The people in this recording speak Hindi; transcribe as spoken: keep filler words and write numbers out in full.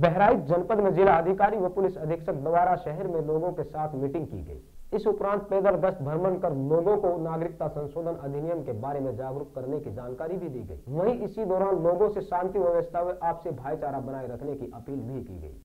बहराइच जनपद में जिला अधिकारी व पुलिस अधीक्षक द्वारा शहर में लोगों के साथ मीटिंग की गई। इस उपरांत पैदल गश्त भ्रमण कर लोगों को नागरिकता संशोधन अधिनियम के बारे में जागरूक करने की जानकारी भी दी गई। वहीं इसी दौरान लोगों से शांति व्यवस्था व आपसी भाईचारा बनाए रखने की अपील भी की गई।